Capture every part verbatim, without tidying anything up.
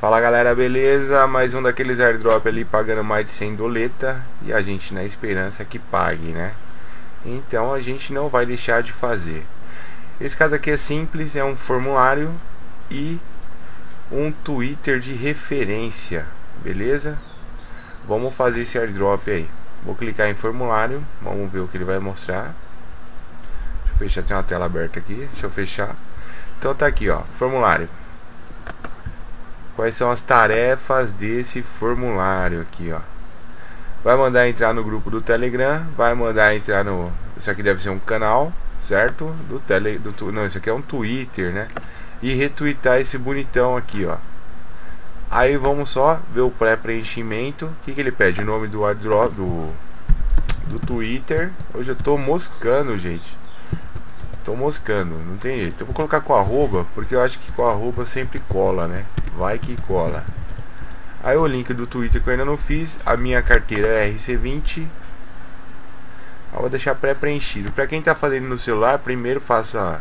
Fala galera, beleza? Mais um daqueles airdrop ali pagando mais de cem doleta e a gente na esperança que pague, né? Então a gente não vai deixar de fazer. Esse caso aqui é simples, é um formulário e um Twitter de referência, beleza? Vamos fazer esse airdrop aí. Vou clicar em formulário, vamos ver o que ele vai mostrar. Deixa eu fechar, tem uma tela aberta aqui, deixa eu fechar. Então tá aqui, ó, formulário. Quais são as tarefas desse formulário aqui, ó. Vai mandar entrar no grupo do Telegram, vai mandar entrar no... Isso aqui deve ser um canal, certo? Do tele, do tu, não, isso aqui é um Twitter, né? E retweetar esse bonitão aqui, ó. Aí vamos só ver o pré-preenchimento. O que, que ele pede? O nome do airdrop do, do Twitter. Hoje eu tô moscando, gente. Tô moscando, não tem jeito. Eu vou colocar com arroba, porque eu acho que com arroba sempre cola, né? Vai que cola. Aí o link do Twitter que eu ainda não fiz. A minha carteira é E R C vinte. Eu vou deixar pré-preenchido. Pra quem tá fazendo no celular, primeiro faça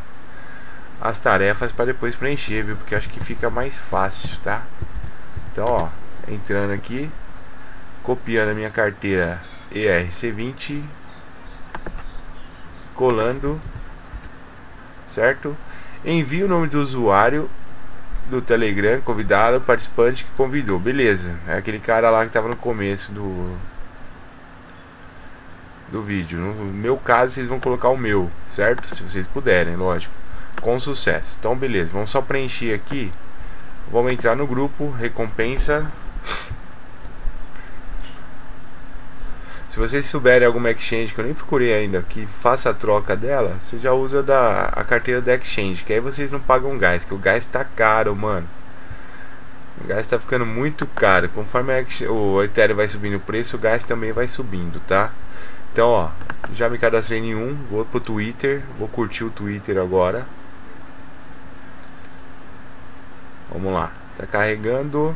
as tarefas para depois preencher, viu? Porque acho que fica mais fácil, tá? Então, ó, entrando aqui, copiando a minha carteira E R C vinte, colando, certo? Envio o nome do usuário do Telegram, convidado, participante que convidou, beleza? É aquele cara lá que tava no começo do do vídeo. No meu caso, vocês vão colocar o meu, certo? Se vocês puderem, lógico. Com sucesso. Então, beleza. Vamos só preencher aqui. Vamos entrar no grupo, recompensa. Se vocês souberem alguma exchange que eu nem procurei ainda, que faça a troca dela, você já usa da, a carteira da exchange, que aí vocês não pagam gás, que o gás tá caro, mano. O gás tá ficando muito caro. Conforme a exchange, o Ethereum vai subindo o preço, o gás também vai subindo, tá? Então, ó, já me cadastrei em um, vou pro Twitter, vou curtir o Twitter agora. Vamos lá, tá carregando.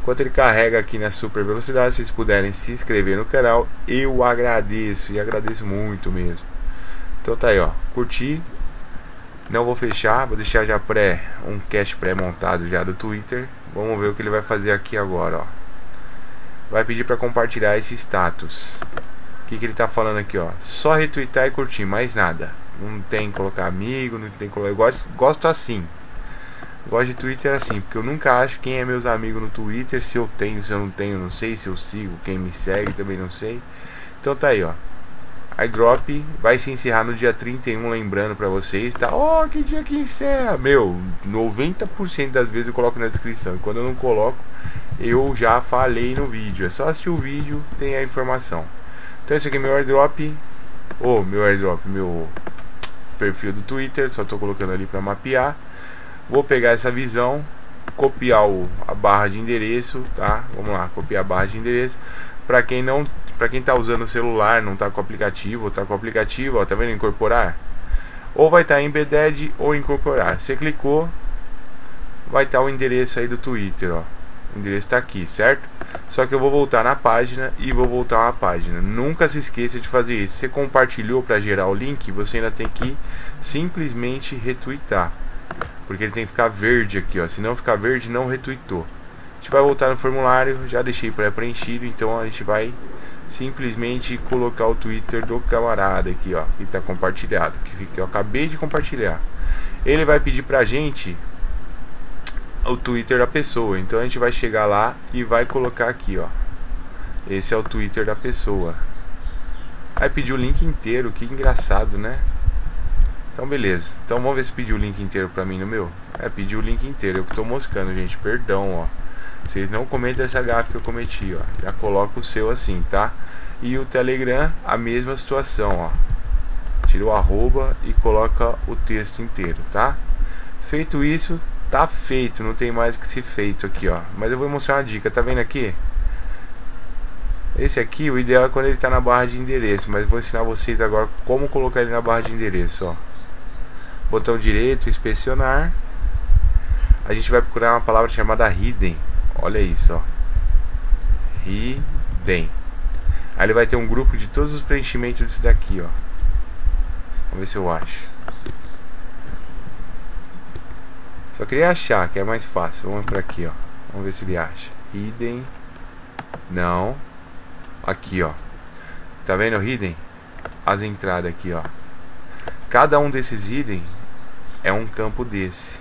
Enquanto ele carrega aqui na super velocidade, se vocês puderem se inscrever no canal, eu agradeço, e agradeço muito mesmo. Então tá aí, ó, curti. Não vou fechar, vou deixar já pré, um cache pré-montado já do Twitter. Vamos ver o que ele vai fazer aqui agora, ó. Vai pedir para compartilhar esse status. O que, que ele tá falando aqui, ó? Só retweetar e curtir, mais nada. Não tem que colocar amigo, não tem que colocar... Eu gosto, gosto assim. Gosto de Twitter assim, porque eu nunca acho quem é meus amigos no Twitter, se eu tenho, se eu não tenho, não sei, se eu sigo, quem me segue também não sei. Então tá aí, ó. Airdrop vai se encerrar no dia trinta e um, lembrando pra vocês, tá? Ó, oh, que dia que encerra! Meu, noventa por cento das vezes eu coloco na descrição, e quando eu não coloco, eu já falei no vídeo. É só assistir o vídeo, tem a informação. Então esse aqui é meu airdrop, ou oh, meu airdrop, meu perfil do Twitter, só tô colocando ali pra mapear. Vou pegar essa visão, copiar o, a barra de endereço, tá? Vamos lá, copiar a barra de endereço. Para quem não, para quem tá usando o celular, não tá com o aplicativo, ou tá com o aplicativo, ó, tá vendo? Incorporar. Ou vai estar tá embedded ou incorporar. Você clicou, vai estar tá o endereço aí do Twitter, ó. O endereço tá aqui, certo? Só que eu vou voltar na página e vou voltar uma página. Nunca se esqueça de fazer isso. Você compartilhou para gerar o link, você ainda tem que simplesmente retweetar. Porque ele tem que ficar verde aqui, ó. Se não ficar verde, não retweetou. A gente vai voltar no formulário, já deixei pré-preenchido, então a gente vai simplesmente colocar o Twitter do camarada aqui, ó, que tá compartilhado, que eu acabei de compartilhar. Ele vai pedir pra gente o Twitter da pessoa, então a gente vai chegar lá e vai colocar aqui, ó. Esse é o Twitter da pessoa. Aí pediu o link inteiro, que engraçado, né? Então beleza, então vamos ver se pediu o link inteiro pra mim no meu. É, pediu o link inteiro, eu que tô moscando, gente, perdão, ó. Vocês não comentam essa gafe que eu cometi, ó. Já coloca o seu assim, tá? E o Telegram, a mesma situação, ó. Tira o arroba e coloca o texto inteiro, tá? Feito isso, tá feito, não tem mais o que ser feito aqui, ó. Mas eu vou mostrar uma dica, tá vendo aqui? Esse aqui, o ideal é quando ele tá na barra de endereço, mas eu vou ensinar vocês agora como colocar ele na barra de endereço, ó. Botão direito, inspecionar. A gente vai procurar uma palavra chamada hidden. Olha isso, ó. Hidden. Aí ele vai ter um grupo de todos os preenchimentos disso daqui, ó. Vamos ver se eu acho. Se Só queria achar, que é mais fácil. Vamos para aqui, ó. Vamos ver se ele acha. Hidden. Não. Aqui, ó. Tá vendo, hidden? As entradas aqui, ó. Cada um desses hidden é um campo desse.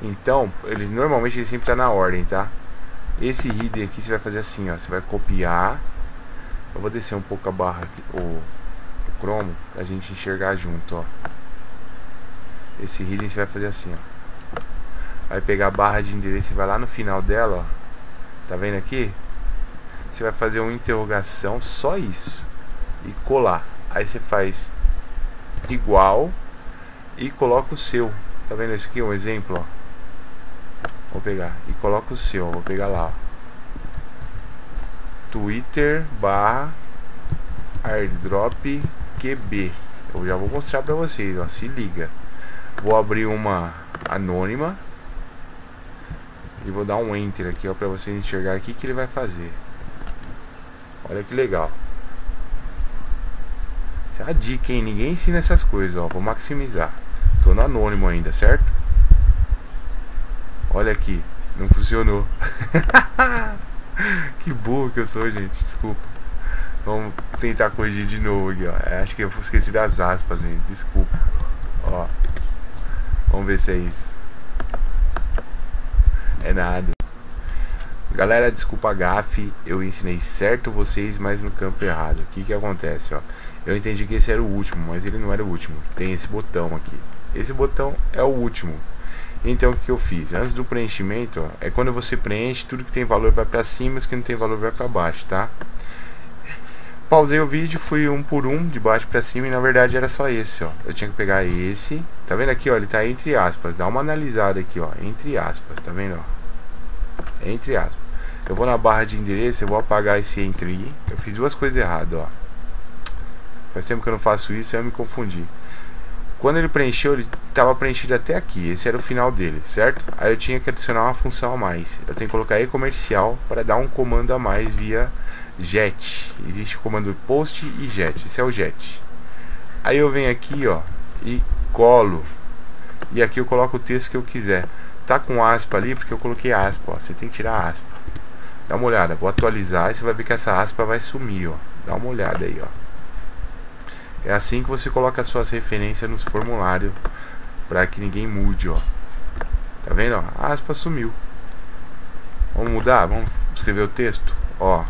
Então, eles normalmente ele sempre tá na ordem, tá? Esse hidden aqui você vai fazer assim, ó. Você vai copiar. Eu vou descer um pouco a barra aqui, o, o Chrome, pra gente enxergar junto, ó. Esse hidden você vai fazer assim, ó. Vai pegar a barra de endereço e vai lá no final dela, ó. Tá vendo aqui? Você vai fazer uma interrogação, só isso. E colar. Aí você faz igual e coloca o seu. Tá vendo isso aqui? Um exemplo, ó. Vou pegar e coloca o seu. Vou pegar lá, ó. Twitter barra airdrop Q B. Eu já vou mostrar pra vocês, ó. Se liga. Vou abrir uma anônima e vou dar um enter aqui, ó, pra vocês enxergarem o que que ele vai fazer. Olha que legal. Isso é a dica, hein? Ninguém ensina essas coisas, ó. Vou maximizar. Tô no anônimo ainda, certo? Olha aqui. Não funcionou. Que burro que eu sou, gente. Desculpa. Vamos tentar corrigir de novo aqui, ó. Acho que eu esqueci das aspas, gente. Desculpa. Ó. Vamos ver se é isso. É nada. Galera, desculpa a gafe. Eu ensinei certo vocês, mas no campo errado. O que que acontece, ó? Eu entendi que esse era o último, mas ele não era o último. Tem esse botão aqui. Esse botão é o último. Então o que eu fiz? Antes do preenchimento, ó, é quando você preenche, tudo que tem valor vai pra cima, os que não tem valor vai pra baixo, tá? Pausei o vídeo, fui um por um, de baixo pra cima, e na verdade era só esse, ó. Eu tinha que pegar esse. Tá vendo aqui, ó? Ele tá entre aspas. Dá uma analisada aqui, ó. Entre aspas, tá vendo, ó? Entre aspas. Eu vou na barra de endereço, eu vou apagar esse entre. Eu fiz duas coisas erradas, ó. Faz tempo que eu não faço isso, eu me confundi. Quando ele preencheu, ele estava preenchido até aqui. Esse era o final dele, certo? Aí eu tinha que adicionar uma função a mais. Eu tenho que colocar e-comercial para dar um comando a mais via J E T. Existe o comando POST e J E T. Esse é o J E T. Aí eu venho aqui, ó, e colo. E aqui eu coloco o texto que eu quiser. Tá com aspa ali porque eu coloquei aspa, ó. Você tem que tirar a aspa. Dá uma olhada. Vou atualizar e você vai ver que essa aspa vai sumir, ó. Dá uma olhada aí, ó. É assim que você coloca as suas referências nos formulários, para que ninguém mude, ó. Tá vendo, ó? A aspa sumiu. Vamos mudar? Vamos escrever o texto? Ó,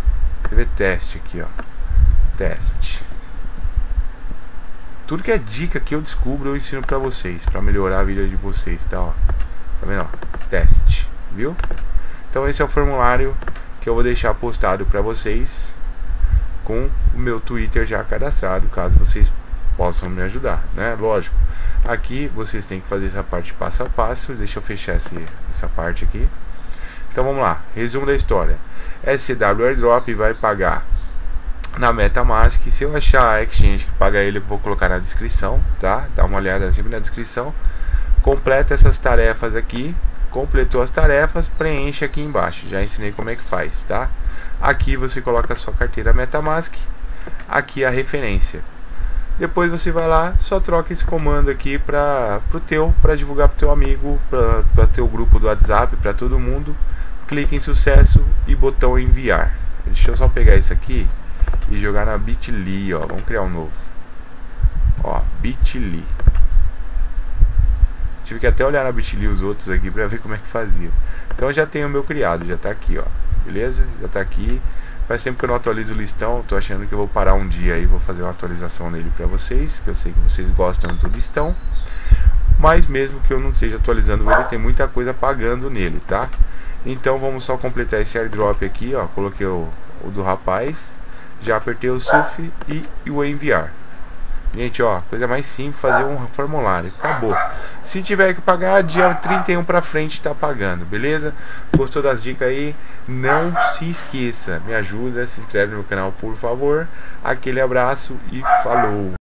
escrever teste aqui, ó. Teste. Tudo que é dica que eu descubro, eu ensino pra vocês, pra melhorar a vida de vocês, tá, ó. Tá vendo, ó? Teste, viu? Então esse é o formulário que eu vou deixar postado pra vocês, com o meu Twitter já cadastrado, caso vocês possam me ajudar, né? Lógico, aqui vocês têm que fazer essa parte passo a passo. Deixa eu fechar esse, essa parte aqui. Então vamos lá, resumo da história. S W AirDrop vai pagar na MetaMask. Se eu achar a exchange que paga ele, eu vou colocar na descrição, tá? Dá uma olhada sempre na descrição. Completa essas tarefas aqui. Completou as tarefas, preenche aqui embaixo. Já ensinei como é que faz, tá? Aqui você coloca a sua carteira MetaMask, aqui a referência. Depois você vai lá, só troca esse comando aqui para o teu, para divulgar para o teu amigo, para o teu grupo do WhatsApp, para todo mundo. Clica em sucesso e botão enviar. Deixa eu só pegar isso aqui e jogar na Bitly, ó. Vamos criar um novo. Ó, Bitly. Tive que até olhar na Bitly os outros aqui para ver como é que fazia. Então eu já tenho o meu criado, já está aqui, ó. Beleza? Já tá aqui. Faz tempo que eu não atualizo o listão. Tô achando que eu vou parar um dia e vou fazer uma atualização nele pra vocês, que eu sei que vocês gostam do listão. Mas mesmo que eu não esteja atualizando ele, tem muita coisa pagando nele, tá? Então vamos só completar esse airdrop aqui, ó. Coloquei o, o do rapaz. Já apertei o S U F e, e o enviar. Gente, ó, coisa mais simples, fazer um formulário. Acabou. Se tiver que pagar, dia trinta e um pra frente tá pagando, beleza? Gostou das dicas aí? Não se esqueça. Me ajuda, se inscreve no meu canal, por favor. Aquele abraço e falou!